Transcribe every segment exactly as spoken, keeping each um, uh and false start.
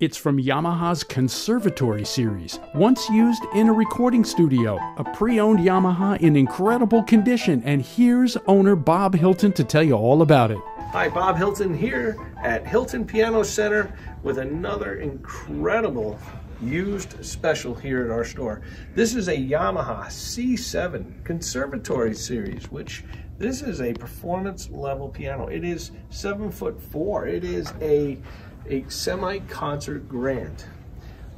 It's from Yamaha's Conservatory series, once used in a recording studio, a pre-owned Yamaha in incredible condition, and here's owner Bob Hilton to tell you all about it. Hi, Bob Hilton here at Hilton Piano Center with another incredible used special here at our store. This is a Yamaha C seven Conservatory series, which this is a performance level piano. It is seven foot four. It is a a semi-concert grand.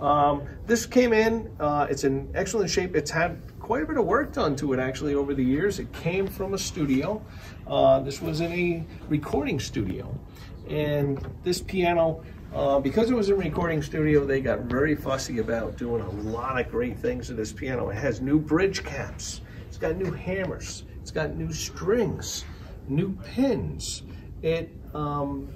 Um, this came in, uh, it's in excellent shape. It's had quite a bit of work done to it actually over the years. It came from a studio. Uh, this was in a recording studio. And this piano, uh, because it was in a recording studio, they got very fussy about doing a lot of great things to this piano. It has new bridge caps. It's got new hammers. It's got new strings, new pins. It, um,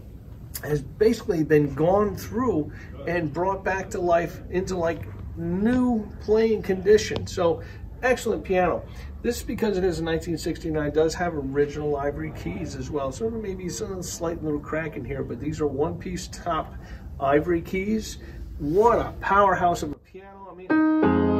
has basically been gone through and brought back to life into like new playing condition. So excellent piano. This, because it is a nineteen sixty-nine, does have original ivory keys as well. So maybe some slight little crack in here, but these are one piece top ivory keys. What a powerhouse of a piano. I mean,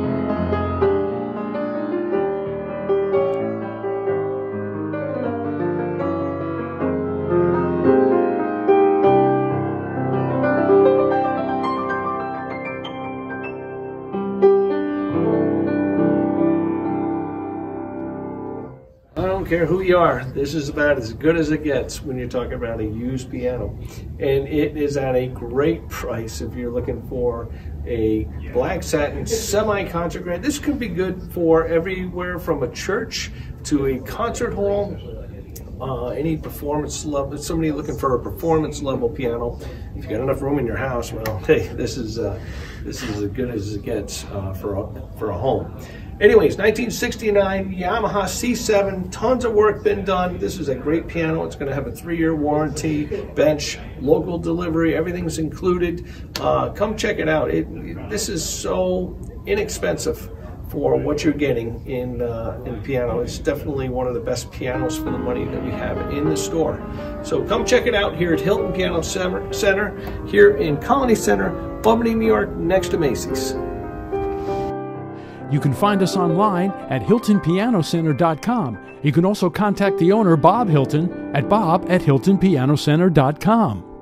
I don't care who you are, this is about as good as it gets when you're talking about a used piano, and it is at a great price. If you're looking for a black satin semi-concert grand, this could be good for everywhere from a church to a concert hall, uh, any performance level. Somebody looking for a performance level piano, if you got enough room in your house, well, hey, this is uh, this is as good as it gets uh, for a, for a home. Anyways, nineteen sixty-nine Yamaha C seven, tons of work been done. This is a great piano. It's going to have a three-year warranty, bench, local delivery, everything's included. Uh, come check it out. It, it, this is so inexpensive for what you're getting in, uh, in piano. It's definitely one of the best pianos for the money that we have in the store. So come check it out here at Hilton Piano Center, here in Colonie Center, Albany, New York, next to Macy's. You can find us online at hilton piano center dot com. You can also contact the owner, Bob Hilton, at bob at hilton piano center dot com.